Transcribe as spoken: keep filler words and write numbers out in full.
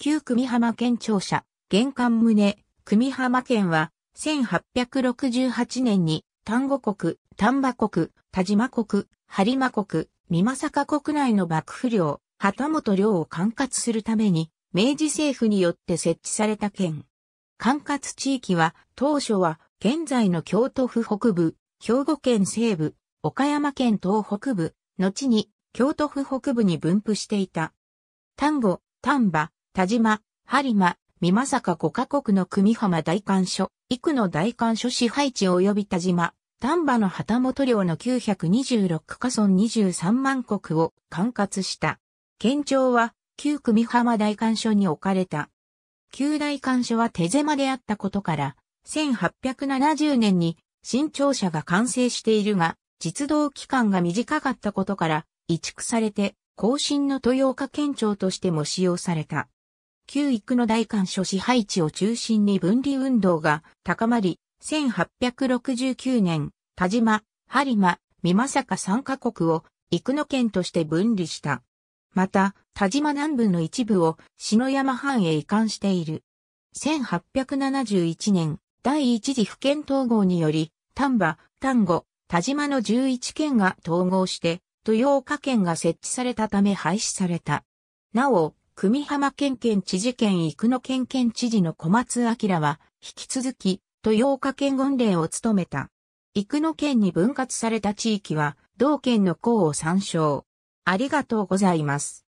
旧久美浜県庁舎、現館棟、久美浜県は、せんはっぴゃくろくじゅうはちねんに、丹後国、丹波国、但馬国、播磨国、美作国内の幕府領、旗本領を管轄するために、明治政府によって設置された県。管轄地域は、当初は、現在の京都府北部、兵庫県西部、岡山県東北部、後に、京都府北部に分布していた。丹後、丹波、但馬、播磨、美作ごカ国の久美浜代官所、以久の代官所支配地及び但馬、丹波の旗本領のきゅうひゃくにじゅうろくか村にじゅうさんまん石を管轄した。県庁は、旧久美浜代官所に置かれた。旧代官所は手狭であったことから、せんはっぴゃくななじゅうねんに新庁舎が完成しているが、実働期間が短かったことから、移築されて、後進の豊岡県庁としても使用された。旧以久の代官所支配地を中心に分離運動が高まり、せんはっぴゃくろくじゅうきゅうねん、但馬、播磨、美作さんカ国を以久の県として分離した。また、但馬南部の一部を篠山藩へ移管している。せんはっぴゃくななじゅういちねん、第一次府県統合により、丹波、丹後、但馬のじゅういち県が統合して、豊岡県が設置されたため廃止された。なお、久美浜県県知事兼以久の県県知事の小松晃は、引き続き、豊岡県権令を務めた。以久の県に分割された地域は、同県の項を参照。ありがとうございます。